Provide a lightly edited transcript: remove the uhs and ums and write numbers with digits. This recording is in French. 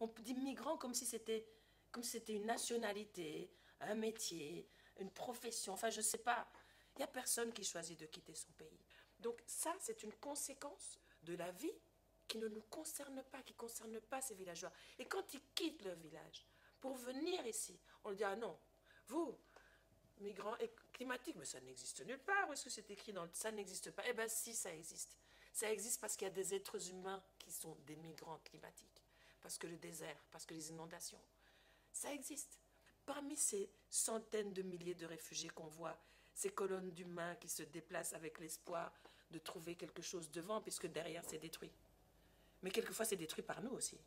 On dit migrant comme si c'était une nationalité, un métier, une profession, enfin je ne sais pas. Il n'y a personne qui choisit de quitter son pays. Donc ça, c'est une conséquence de la vie qui ne nous concerne pas, qui ne concerne pas ces villageois. Et quand ils quittent leur village pour venir ici, on leur dit « Ah non, vous, migrants et climatiques, mais ça n'existe nulle part. Où est-ce que c'est écrit dans le... Ça n'existe pas. » Eh bien si, ça existe. Ça existe parce qu'il y a des êtres humains qui sont des migrants climatiques, parce que le désert, parce que les inondations. Ça existe. Parmi ces centaines de milliers de réfugiés qu'on voit, ces colonnes d'humains qui se déplacent avec l'espoir de trouver quelque chose devant, puisque derrière c'est détruit. Mais quelquefois c'est détruit par nous aussi.